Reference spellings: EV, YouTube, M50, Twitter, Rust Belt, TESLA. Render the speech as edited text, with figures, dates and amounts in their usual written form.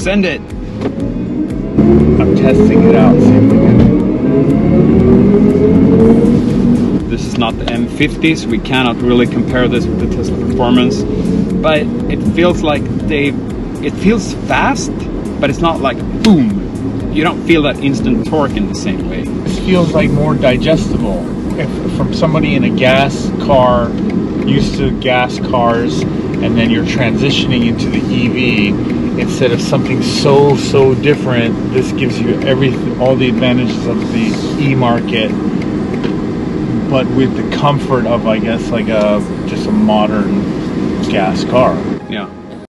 Send it. I'm testing it out. This is not the M50, so we cannot really compare this with the Tesla performance, but it feels like it feels fast, but it's not like boom. You don't feel that instant torque in the same way. This feels like more digestible. If, from somebody in a gas car, used to gas cars, and then you're transitioning into the EV, instead of something so different, this gives you all the advantages of the e-market, but with the comfort of, I guess, like just a modern gas car.